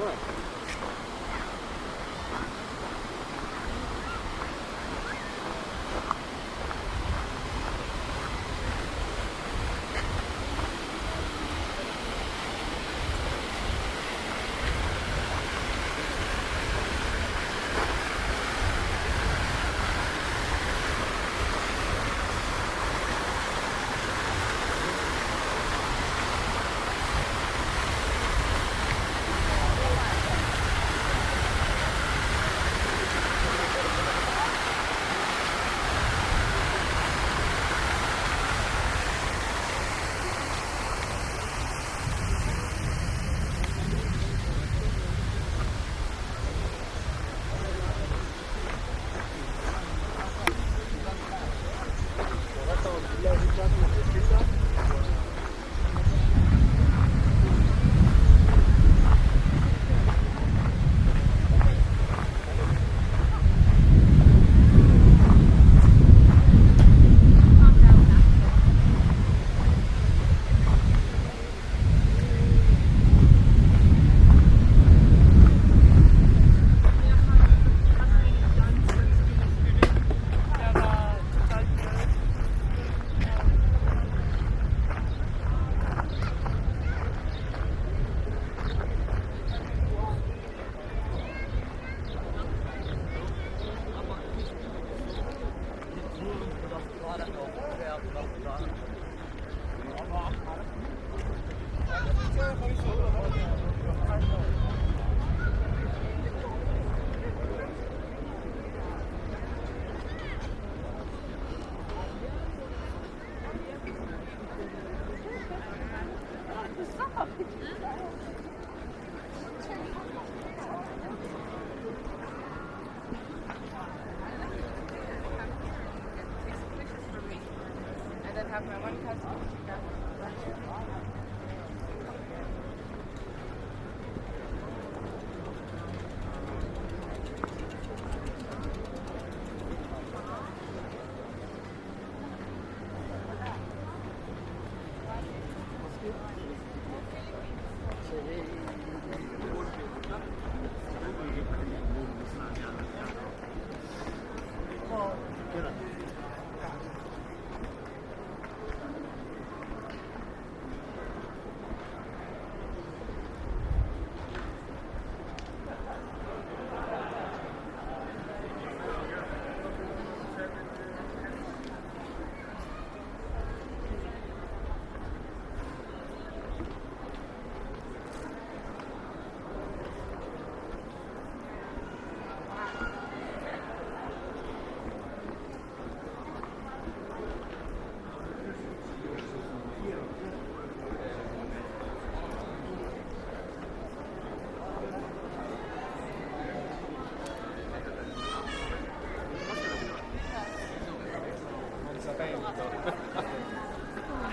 work.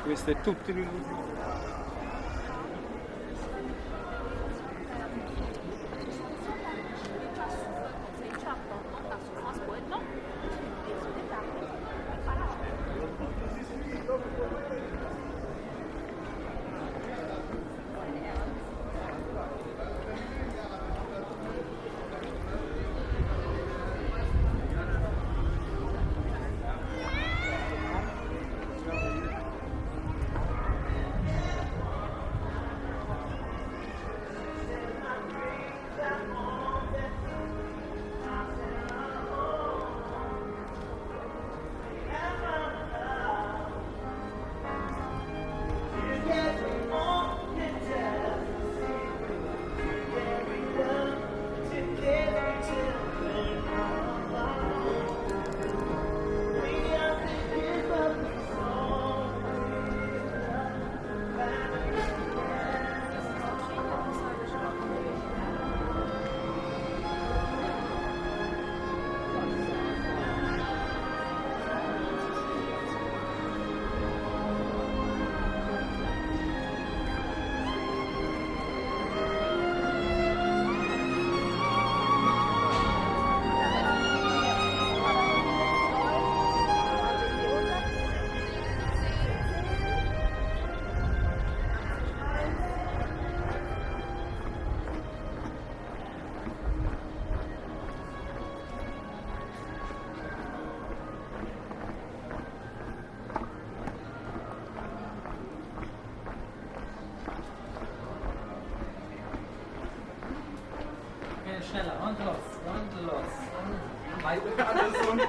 Questo è tutto l'illusione. schneller. Und los. Weiter alles und...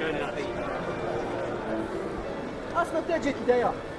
Good enough. Aslında tercih ediyor.